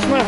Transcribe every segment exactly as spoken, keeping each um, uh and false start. страшно?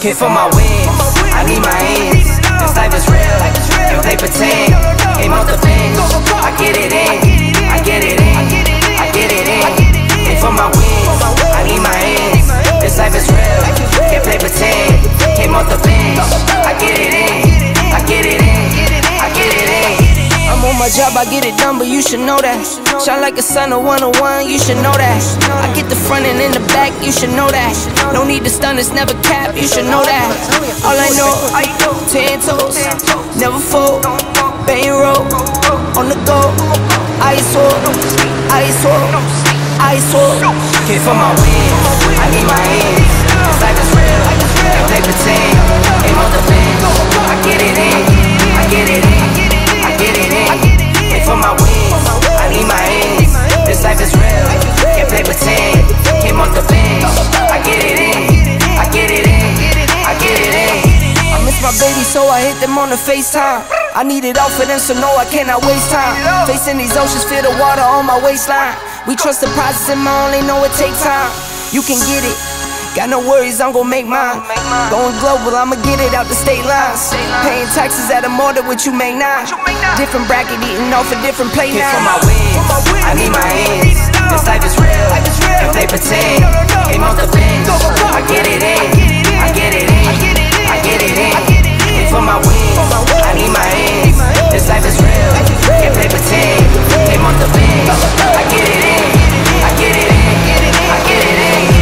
Hit for my wins, I need my ends. This life is real, if they pretend. Came off the bench, I get it in, I get it in, I get it in. Hit for my wins, I need my ends. This life is real, if they pretend. Came off the bench, I get it in, I get it in, I get it in. I'm on my job, I get it done, but you should know that. Shine like a sun, a one oh one, you should know that. I get the front and in the back, you should know that. No need to stun, it's never cap, you should know that. All I know, I go ten toes, never fold, bang roll, on the go. Ice wall, ice wall, ice wall. Hit for my wins, I need my ends. This life is real, if they pretend. Aim on the fence, I get it in, I get it in, I get it in. Hit for my wins, I need my ends. This life is real, if they pretend. Aim on the fence, I get it in, I get it in, I get it in. I miss my baby, so I hit them on the FaceTime. I need it all for them, so no, I cannot waste time. Facing these oceans, feel the water on my waistline. We trust the process and my only know it takes time. You can get it, got no worries, I'm gon' make mine. Going global, I'ma get it out the state lines. Paying taxes at a more than what you make now. Different bracket, eating off a different plate now. Here for my wins, I need my ends. This life is real, if they pretend. Aim on the bench, I get it in, I get it in, I get it in. Aim for my wins, I need my ends. This life is real, if they pretend. Aim on the bench, I get it in, I get it in, I get it in.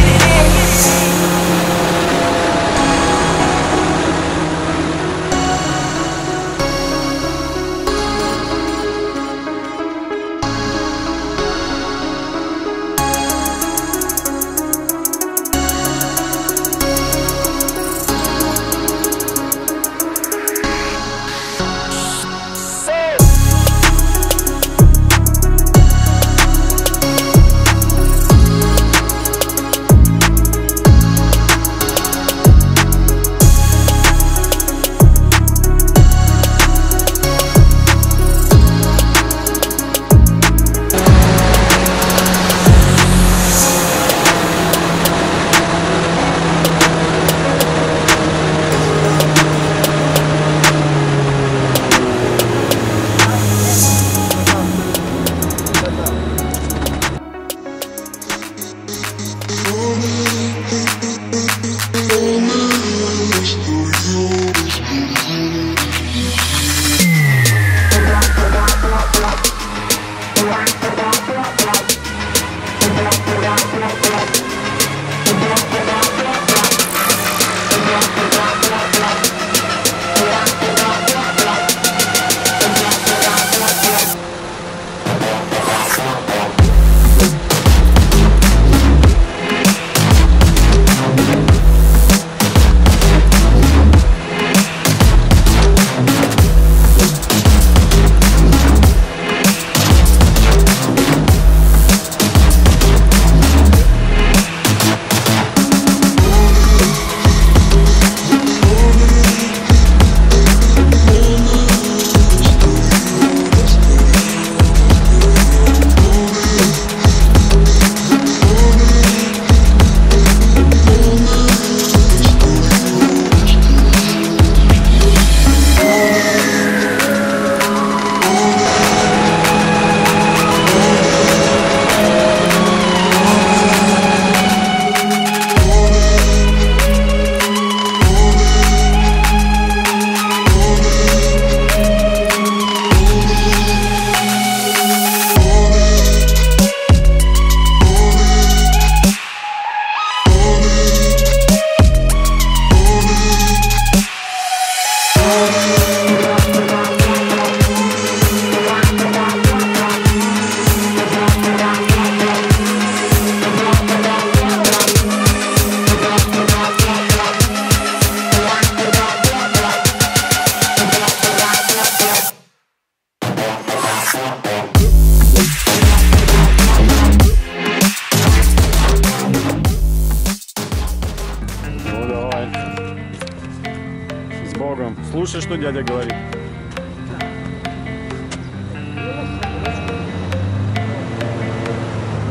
что дядя говорит.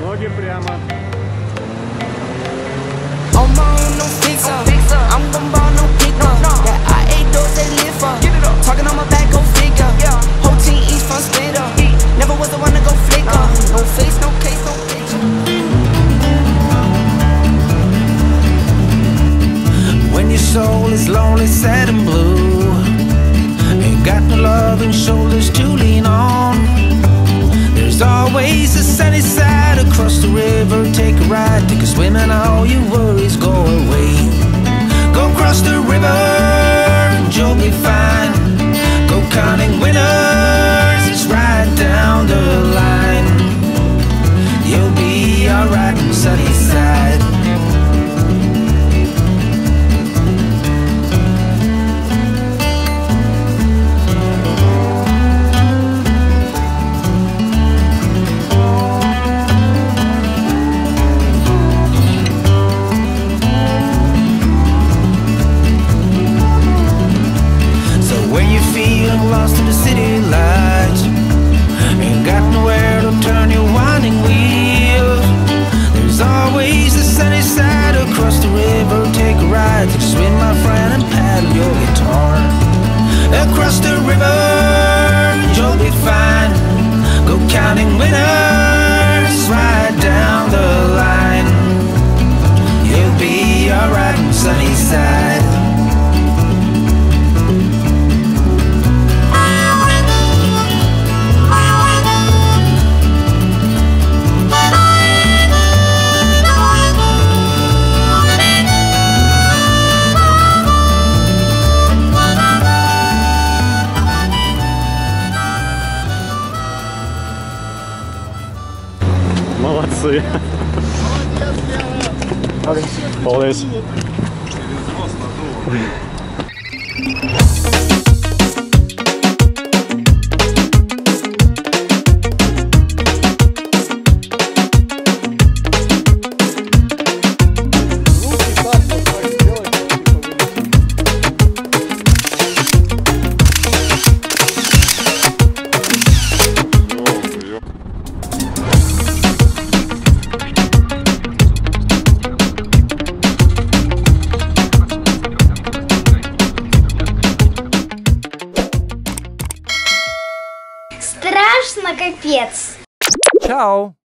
Ноги прямо. Soul is lonely, sad and blue. Ain't got no loving shoulders to lean on. There's always a sunny side across the river. Take a ride, take a swim, and all your worries go away. Go cross the river, and you'll be fine. Go counting winners, it's right down the line. You'll be alright, sunny side. Lost in the city lights, ain't got nowhere to turn your winding wheels. There's always the sunny side across the river. Take a ride, take a swim, my friend, and paddle your guitar. Across the river, you'll be fine. Go counting winners, right down the line. You'll be alright, sunny side. Молодцы. Молодец. Страшно, капец. Чао.